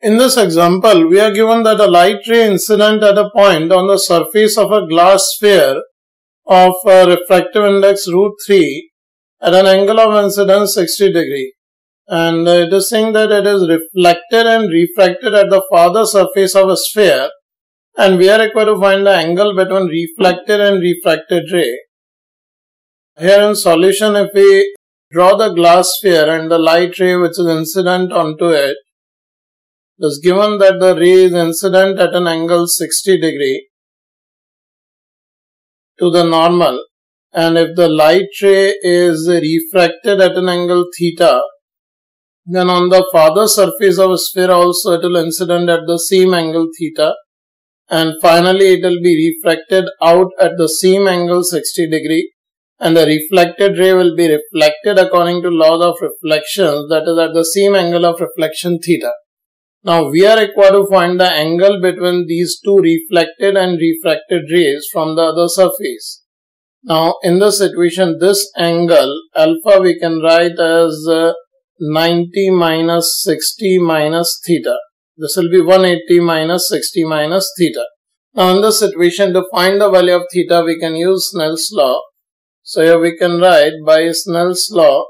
In this example, we are given that a light ray incident at a point on the surface of a glass sphere of a refractive index root 3 at an angle of incidence 60 degree. And it is saying that it is reflected and refracted at the farther surface of a sphere, and we are required to find the angle between reflected and refracted ray. Here in solution, if we draw the glass sphere and the light ray which is incident onto it, it is given that the ray is incident at an angle 60 degree to the normal, and if the light ray is refracted at an angle theta, then on the farther surface of a sphere also it will incident at the same angle theta, and finally it will be refracted out at the same angle 60 degree, and the reflected ray will be reflected according to law of reflections, that is at the same angle of reflection theta. Now we are required to find the angle between these two reflected and refracted rays from the other surface. Now in this equation, this angle alpha we can write as 90 minus 60 minus theta. This will be 180 minus 60 minus theta. Now in this equation, to find the value of theta, we can use Snell's law. So here we can write by Snell's law,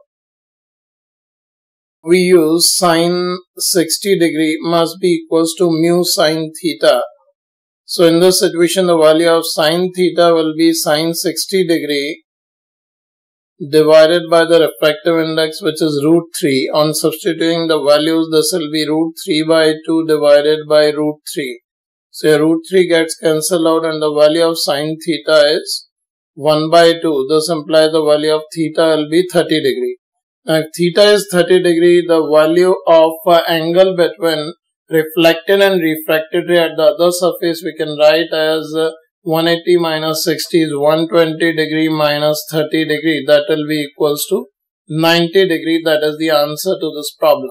we use sine 60 degree must be equals to mu sine theta. So in this situation, the value of sine theta will be sine 60 degree divided by the refractive index, which is root 3. On substituting the values, this will be root 3 by 2 divided by root 3. So root 3 gets cancelled out, and the value of sine theta is 1 by 2. This implies the value of theta will be 30 degree. Now, if theta is 30 degree, the value of angle between reflected and refracted ray at the other surface we can write as 180 minus 60 is 120 degree minus 30 degree. That will be equals to 90 degree. That is the answer to this problem.